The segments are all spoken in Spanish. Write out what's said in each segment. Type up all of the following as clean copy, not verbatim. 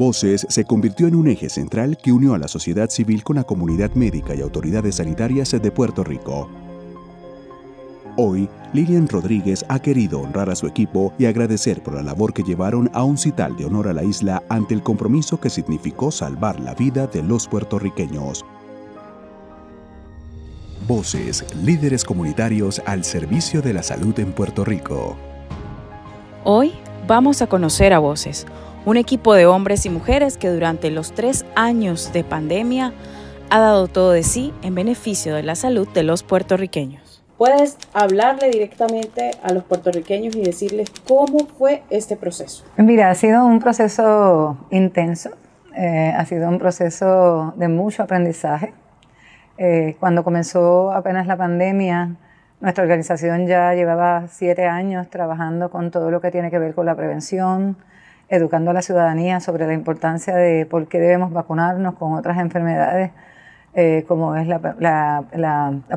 Voces se convirtió en un eje central que unió a la sociedad civil con la comunidad médica y autoridades sanitarias de Puerto Rico. Hoy, Lilliam Rodríguez ha querido honrar a su equipo y agradecer por la labor que llevaron a un cital de honor a la isla ante el compromiso que significó salvar la vida de los puertorriqueños. Voces, líderes comunitarios al servicio de la salud en Puerto Rico. Hoy vamos a conocer a Voces, un equipo de hombres y mujeres que durante los 3 años de pandemia ha dado todo de sí en beneficio de la salud de los puertorriqueños. Puedes hablarle directamente a los puertorriqueños y decirles cómo fue este proceso. Mira, ha sido un proceso intenso, ha sido un proceso de mucho aprendizaje. Cuando comenzó apenas la pandemia, nuestra organización ya llevaba 7 años trabajando con todo lo que tiene que ver con la prevención, educando a la ciudadanía sobre la importancia de por qué debemos vacunarnos con otras enfermedades, como es la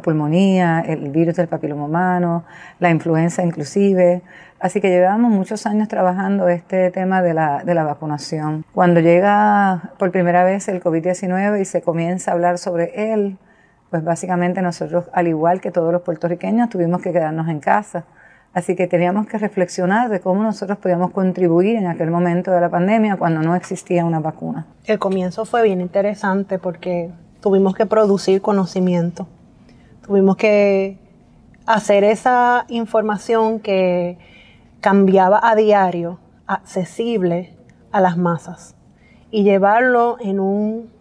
pulmonía, el virus del papiloma humano, la influenza inclusive. Así que llevamos muchos años trabajando este tema de la vacunación. Cuando llega por primera vez el COVID-19 y se comienza a hablar sobre él, pues básicamente nosotros, al igual que todos los puertorriqueños, tuvimos que quedarnos en casa. Así que teníamos que reflexionar de cómo nosotros podíamos contribuir en aquel momento de la pandemia cuando no existía una vacuna. El comienzo fue bien interesante porque tuvimos que producir conocimiento, tuvimos que hacer esa información que cambiaba a diario, accesible a las masas, y llevarlo en un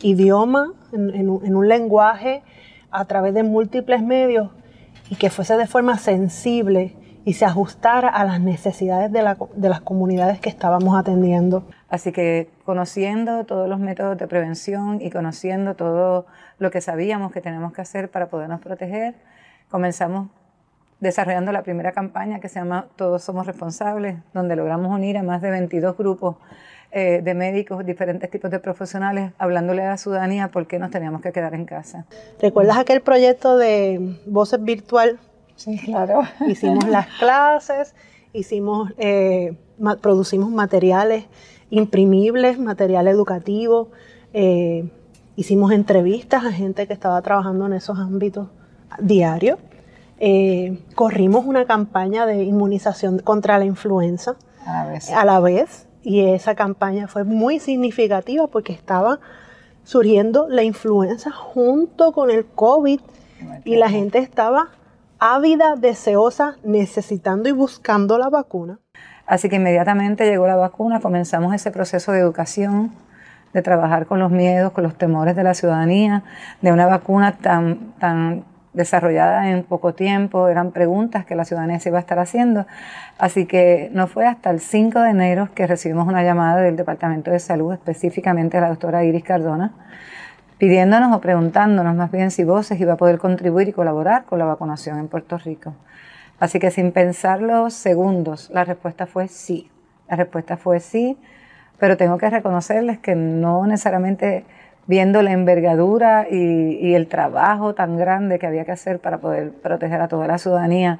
idioma, en un lenguaje, a través de múltiples medios, y que fuese de forma sensible y se ajustara a las necesidades de las comunidades que estábamos atendiendo. Así que conociendo todos los métodos de prevención y conociendo todo lo que sabíamos que tenemos que hacer para podernos proteger, comenzamos desarrollando la primera campaña que se llama Todos Somos Responsables, donde logramos unir a más de 22 grupos de médicos, diferentes tipos de profesionales, hablándole a la ciudadanía por qué nos teníamos que quedar en casa. ¿Recuerdas aquel proyecto de Voces Virtual? Sí, claro. Hicimos las clases, producimos materiales imprimibles, material educativo, hicimos entrevistas a gente que estaba trabajando en esos ámbitos diarios, corrimos una campaña de inmunización contra la influenza a la vez, y esa campaña fue muy significativa porque estaba surgiendo la influenza junto con el COVID y la gente estaba ávida, deseosa, necesitando y buscando la vacuna. Así que inmediatamente llegó la vacuna, comenzamos ese proceso de educación, de trabajar con los miedos, con los temores de la ciudadanía, de una vacuna tan desarrollada en poco tiempo. Eran preguntas que la ciudadanía se iba a estar haciendo. Así que no fue hasta el 5 de enero que recibimos una llamada del Departamento de Salud, específicamente de la doctora Iris Cardona, pidiéndonos o preguntándonos más bien si Voces iba a poder contribuir y colaborar con la vacunación en Puerto Rico. Así que sin pensarlo segundos, la respuesta fue sí. La respuesta fue sí, pero tengo que reconocerles que no necesariamente viendo la envergadura y el trabajo tan grande que había que hacer para poder proteger a toda la ciudadanía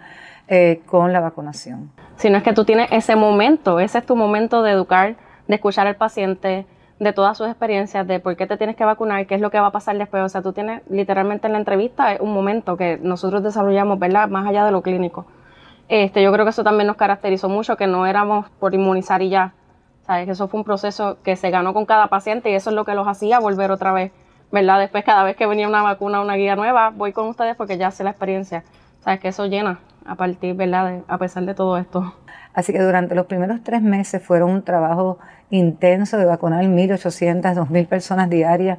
con la vacunación. Si no es que tú tienes ese momento, ese es tu momento de educar, de escuchar al paciente, de todas sus experiencias, de por qué te tienes que vacunar, qué es lo que va a pasar después. O sea, tú tienes literalmente en la entrevista un momento que nosotros desarrollamos, ¿verdad?, más allá de lo clínico. Yo creo que eso también nos caracterizó mucho, que no éramos por inmunizar y ya. ¿Sabes? Eso fue un proceso que se ganó con cada paciente y eso es lo que los hacía volver otra vez, ¿verdad? Después, cada vez que venía una vacuna, una guía nueva, voy con ustedes porque ya sé la experiencia. ¿Sabes? Que eso llena a partir, ¿verdad?, a pesar de todo esto. Así que durante los primeros 3 meses fueron un trabajo intenso de vacunar 1.800, 2.000 personas diarias,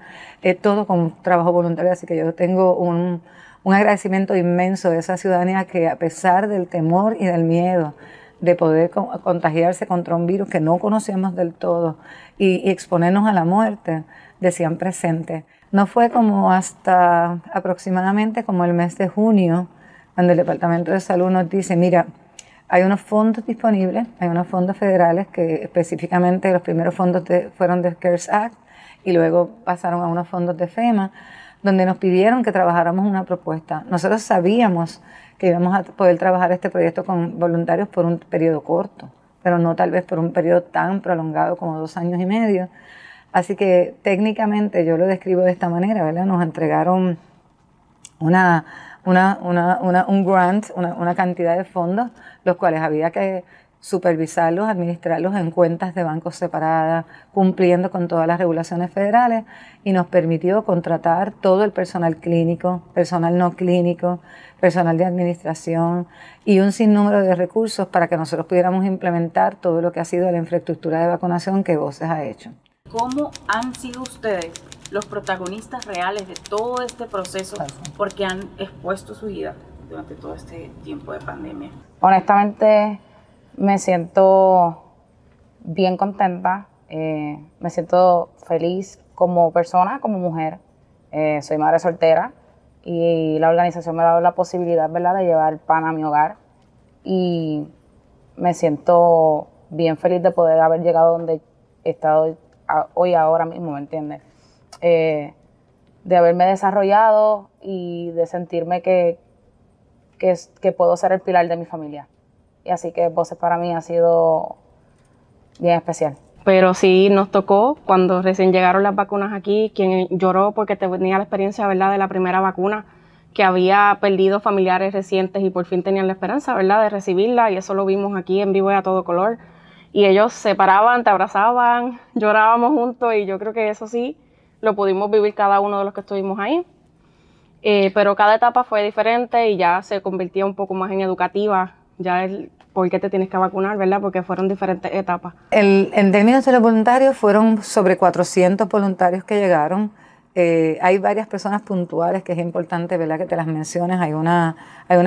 todo con un trabajo voluntario. Así que yo tengo un agradecimiento inmenso de esa ciudadanía que, a pesar del temor y del miedo de poder contagiarse contra un virus que no conocíamos del todo y exponernos a la muerte, decían presente. No fue como hasta aproximadamente como el mes de junio, cuando el Departamento de Salud nos dice, mira, hay unos fondos disponibles, hay unos fondos federales que específicamente los primeros fondos fueron del CARES Act y luego pasaron a unos fondos de FEMA, donde nos pidieron que trabajáramos una propuesta. Nosotros sabíamos que íbamos a poder trabajar este proyecto con voluntarios por un periodo corto, pero no tal vez por un periodo tan prolongado como 2 años y medio. Así que técnicamente yo lo describo de esta manera, ¿verdad? Nos entregaron un grant, una cantidad de fondos, los cuales había que supervisarlos, administrarlos en cuentas de bancos separadas, cumpliendo con todas las regulaciones federales, y nos permitió contratar todo el personal clínico, personal no clínico, personal de administración y un sinnúmero de recursos para que nosotros pudiéramos implementar todo lo que ha sido la infraestructura de vacunación que Voces ha hecho. ¿Cómo han sido ustedes los protagonistas reales de todo este proceso, porque han expuesto su vida durante todo este tiempo de pandemia? Honestamente, me siento bien contenta, me siento feliz como persona, como mujer. Soy madre soltera y la organización me ha dado la posibilidad, ¿verdad?, de llevar pan a mi hogar, y me siento bien feliz de poder haber llegado donde he estado hoy, ahora mismo, ¿me entiendes? De haberme desarrollado y de sentirme que puedo ser el pilar de mi familia. Y así que Voces para mí ha sido bien especial. Pero sí nos tocó cuando recién llegaron las vacunas aquí, quien lloró porque tenía la experiencia, ¿verdad?, de la primera vacuna, que había perdido familiares recientes y por fin tenían la esperanza, ¿verdad?, de recibirla, y eso lo vimos aquí en vivo y a todo color. Y ellos se paraban, te abrazaban, llorábamos juntos, y yo creo que eso sí lo pudimos vivir cada uno de los que estuvimos ahí. Pero cada etapa fue diferente y ya se convirtió un poco más en educativa, ya el por qué te tienes que vacunar, ¿verdad? Porque fueron diferentes etapas. En términos de los voluntarios, fueron sobre 400 voluntarios que llegaron. Hay varias personas puntuales que es importante, ¿verdad?, que te las menciones. Hay una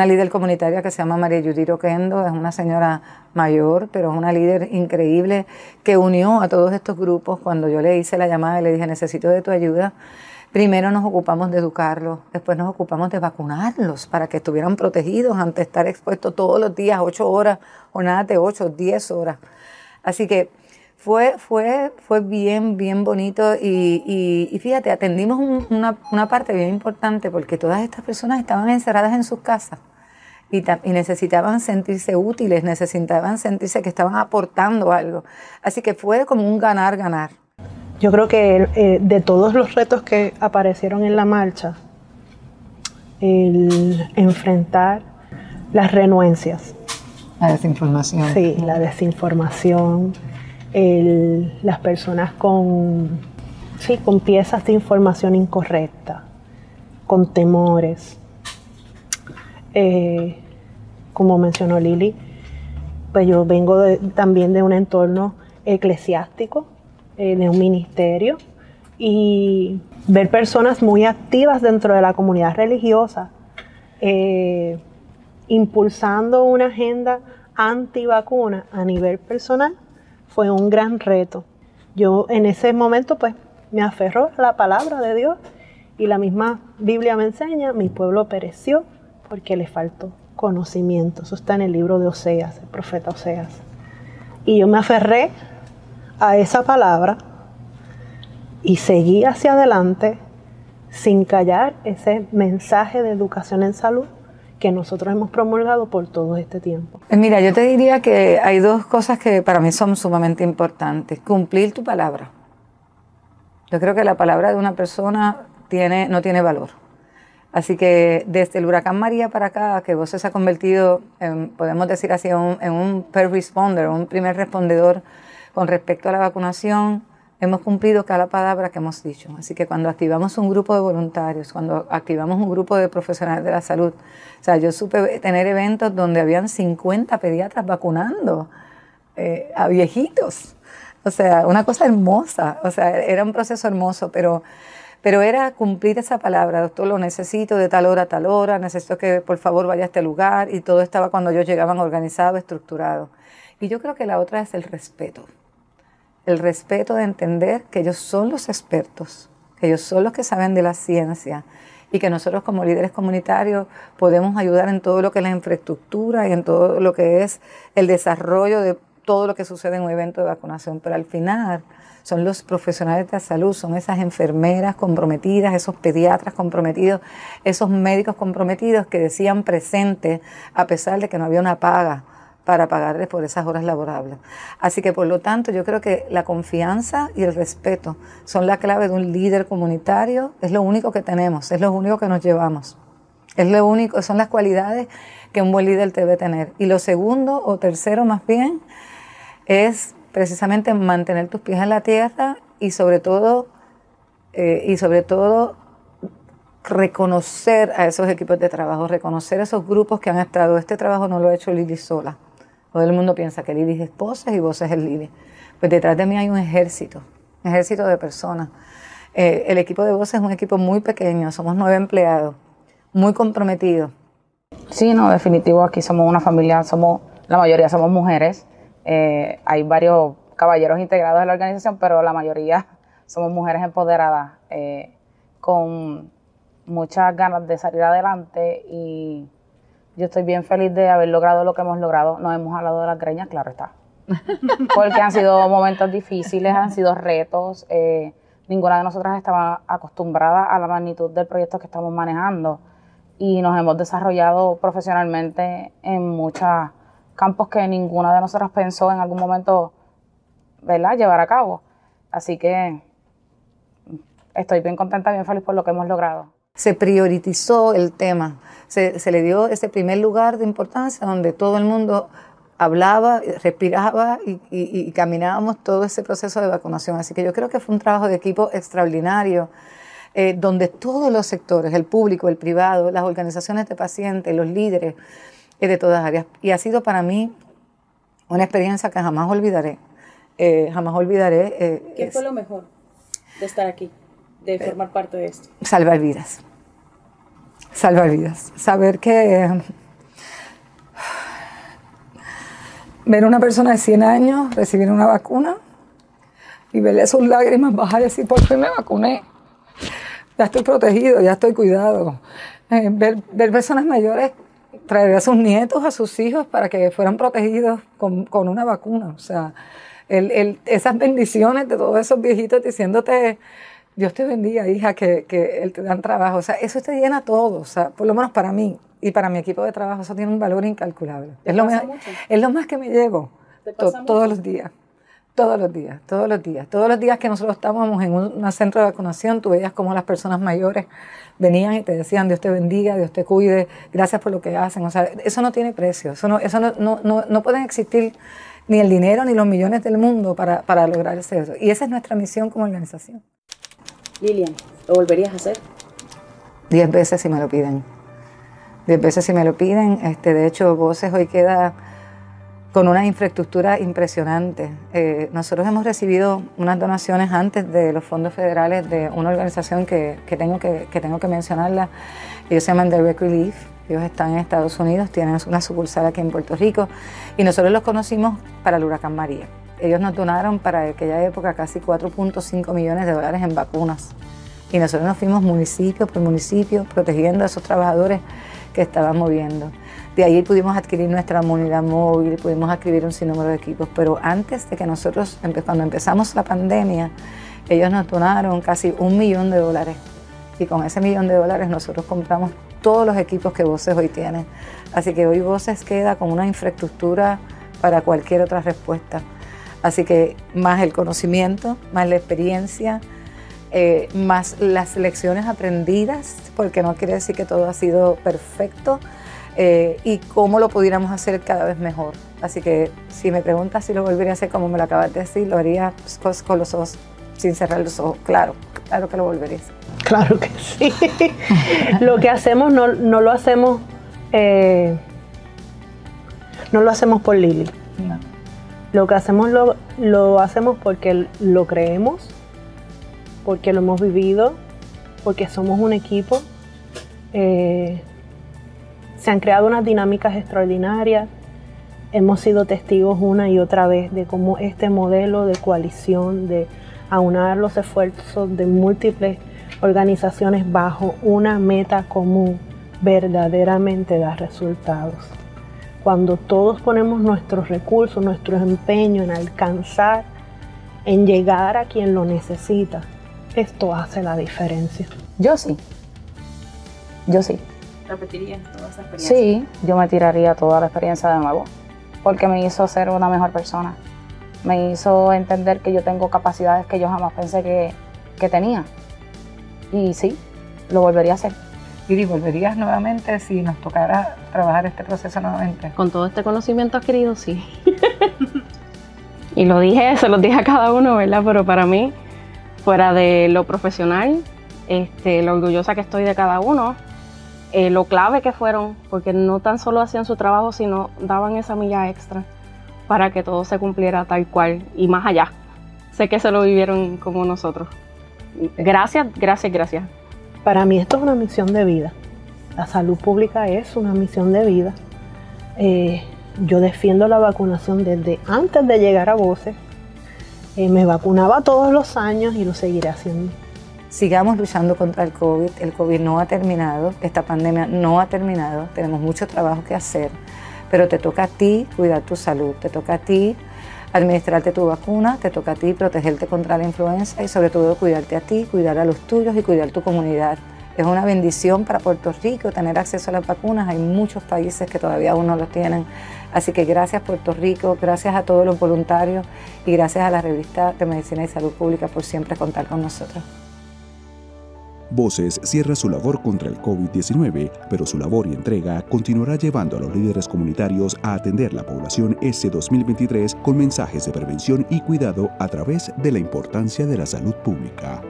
líder comunitaria que se llama María Yudir Oquendo, es una señora mayor, pero es una líder increíble que unió a todos estos grupos. Cuando yo le hice la llamada y le dije, necesito de tu ayuda, primero nos ocupamos de educarlos, después nos ocupamos de vacunarlos para que estuvieran protegidos ante estar expuestos todos los días, 8 horas, jornadas de 8, 10 horas. Así que fue bien bonito, y fíjate, atendimos una parte bien importante, porque todas estas personas estaban encerradas en sus casas y necesitaban sentirse útiles, necesitaban sentirse que estaban aportando algo. Así que fue como un ganar-ganar. Yo creo que de todos los retos que aparecieron en la marcha, el enfrentar las renuencias. La desinformación. Sí, la desinformación, las personas con piezas de información incorrecta, con temores. Como mencionó Lili, pues yo vengo también de un entorno eclesiástico, de un ministerio, y ver personas muy activas dentro de la comunidad religiosa impulsando una agenda antivacuna a nivel personal fue un gran reto. Yo en ese momento pues me aferró a la palabra de Dios, y la misma Biblia me enseña, mi pueblo pereció porque le faltó conocimiento. Eso está en el libro de Oseas, el profeta Oseas. Y yo me aferré a esa palabra y seguí hacia adelante sin callar ese mensaje de educación en salud que nosotros hemos promulgado por todo este tiempo. Mira, yo te diría que hay dos cosas que para mí son sumamente importantes. Cumplir tu palabra. Yo creo que la palabra de una persona no tiene valor. Así que desde el huracán María para acá, que Voces se ha convertido, podemos decir así, en un first responder, un primer respondedor con respecto a la vacunación, hemos cumplido cada palabra que hemos dicho. Así que cuando activamos un grupo de voluntarios, cuando activamos un grupo de profesionales de la salud, o sea, yo supe tener eventos donde habían 50 pediatras vacunando a viejitos. O sea, una cosa hermosa. O sea, era un proceso hermoso, pero era cumplir esa palabra. Doctor, lo necesito de tal hora a tal hora, necesito que por favor vaya a este lugar, y todo estaba, cuando ellos llegaban, organizado, estructurado. Y yo creo que la otra es el respeto. El respeto de entender que ellos son los expertos, que ellos son los que saben de la ciencia, y que nosotros como líderes comunitarios podemos ayudar en todo lo que es la infraestructura y en todo lo que es el desarrollo de todo lo que sucede en un evento de vacunación. Pero al final son los profesionales de la salud, son esas enfermeras comprometidas, esos pediatras comprometidos, esos médicos comprometidos que decían presente a pesar de que no había una paga, para pagarles por esas horas laborables. Así que, por lo tanto, yo creo que la confianza y el respeto son la clave de un líder comunitario. Es lo único que tenemos, es lo único que nos llevamos. Es lo único, son las cualidades que un buen líder debe tener. Y lo segundo o tercero más bien es precisamente mantener tus pies en la tierra y sobre todo reconocer a esos equipos de trabajo, reconocer a esos grupos que han estado. Este trabajo no lo ha hecho Lili sola. Todo el mundo piensa que Lili es Voces y Voces es Lili. Pues detrás de mí hay un ejército de personas. El equipo de Voces es un equipo muy pequeño, somos 9 empleados, muy comprometidos. Sí, no, definitivo, aquí somos una familia, la mayoría somos mujeres. Hay varios caballeros integrados en la organización, pero la mayoría somos mujeres empoderadas, con muchas ganas de salir adelante, y yo estoy bien feliz de haber logrado lo que hemos logrado. Nos hemos hablado de las greñas, claro está, porque han sido momentos difíciles, han sido retos. Ninguna de nosotras estaba acostumbrada a la magnitud del proyecto que estamos manejando, y nos hemos desarrollado profesionalmente en muchos campos que ninguna de nosotras pensó en algún momento, ¿verdad?, llevar a cabo. Así que estoy bien contenta, bien feliz por lo que hemos logrado. Se priorizó el tema, se le dio ese primer lugar de importancia donde todo el mundo hablaba, respiraba y caminábamos todo ese proceso de vacunación. Así que yo creo que fue un trabajo de equipo extraordinario, donde todos los sectores, el público, el privado, las organizaciones de pacientes, los líderes de todas áreas. Y ha sido para mí una experiencia que jamás olvidaré. ¿Qué fue lo mejor de estar aquí, de formar parte de esto? Salvar vidas. Salvar vidas. Saber que ver a una persona de 100 años recibir una vacuna y verle sus lágrimas bajar y decir, por fin me vacuné, ya estoy protegido, ya estoy cuidado. Ver personas mayores traer a sus nietos, a sus hijos, para que fueran protegidos con una vacuna. O sea, esas bendiciones de todos esos viejitos diciéndote, Dios te bendiga, hija, que te dan trabajo. O sea, eso te llena todo. O sea, por lo menos para mí y para mi equipo de trabajo, eso tiene un valor incalculable. Es lo más que me llevo todos los días. Todos los días, todos los días. Todos los días que nosotros estábamos en un centro de vacunación, tú veías cómo las personas mayores venían y te decían, Dios te bendiga, Dios te cuide, gracias por lo que hacen. O sea, eso no tiene precio. No pueden existir ni el dinero ni los millones del mundo para lograr eso. Y esa es nuestra misión como organización. Lillian, ¿lo volverías a hacer? 10 veces si me lo piden. 10 veces si me lo piden. De hecho, Voces hoy queda con una infraestructura impresionante. Nosotros hemos recibido unas donaciones antes de los fondos federales de una organización que tengo que mencionarla. Ellos se llaman Direct Relief. Ellos están en Estados Unidos, tienen una sucursal aquí en Puerto Rico, y nosotros los conocimos para el huracán María. Ellos nos donaron para aquella época casi $4.5 millones en vacunas. Y nosotros nos fuimos municipio por municipio protegiendo a esos trabajadores que estaban moviendo. De ahí pudimos adquirir nuestra unidad móvil, pudimos adquirir un sinnúmero de equipos. Pero antes de que nosotros, cuando empezamos la pandemia, ellos nos donaron casi $1 millón. Y con ese $1 millón nosotros compramos todos los equipos que Voces hoy tiene. Así que hoy Voces queda con una infraestructura para cualquier otra respuesta. Así que más el conocimiento, más la experiencia, más las lecciones aprendidas, porque no quiere decir que todo ha sido perfecto, y cómo lo pudiéramos hacer cada vez mejor. Así que si me preguntas si lo volvería a hacer, como me lo acabas de decir, lo haría con los ojos, sin cerrar los ojos. Claro, claro que lo volvería a hacer. Claro que sí. Lo que hacemos no lo hacemos, no lo hacemos por Lili. No. Lo que hacemos lo hacemos porque lo creemos, porque lo hemos vivido, porque somos un equipo. Se han creado unas dinámicas extraordinarias. Hemos sido testigos una y otra vez de cómo este modelo de coalición, de aunar los esfuerzos de múltiples organizaciones bajo una meta común, verdaderamente da resultados. Cuando todos ponemos nuestros recursos, nuestro empeño en alcanzar, en llegar a quien lo necesita, esto hace la diferencia. Yo sí. Yo sí. ¿Repetirías toda esa experiencia? Sí, yo me tiraría toda la experiencia de nuevo. porque me hizo ser una mejor persona. Me hizo entender que yo tengo capacidades que yo jamás pensé que tenía. Y sí, lo volvería a hacer. Iris, ¿volverías nuevamente si nos tocara trabajar este proceso nuevamente? Con todo este conocimiento adquirido, sí. Y lo dije, se los dije a cada uno, ¿verdad? Pero para mí, fuera de lo profesional, lo orgullosa que estoy de cada uno, lo clave que fueron, porque no tan solo hacían su trabajo, sino daban esa milla extra para que todo se cumpliera tal cual y más allá. Sé que se lo vivieron como nosotros. Gracias, gracias, gracias. Para mí esto es una misión de vida. La salud pública es una misión de vida. Yo defiendo la vacunación desde antes de llegar a Voces. Me vacunaba todos los años y lo seguiré haciendo. Sigamos luchando contra el COVID. El COVID no ha terminado. Esta pandemia no ha terminado. Tenemos mucho trabajo que hacer. Pero te toca a ti cuidar tu salud. Te toca a ti administrarte tu vacuna, te toca a ti protegerte contra la influenza y sobre todo cuidarte a ti, cuidar a los tuyos y cuidar tu comunidad. Es una bendición para Puerto Rico tener acceso a las vacunas, hay muchos países que todavía aún no los tienen. Así que gracias Puerto Rico, gracias a todos los voluntarios y gracias a la revista de Medicina y Salud Pública por siempre contar con nosotros. Voces cierra su labor contra el COVID-19, pero su labor y entrega continuará llevando a los líderes comunitarios a atender la población este 2023 con mensajes de prevención y cuidado a través de la importancia de la salud pública.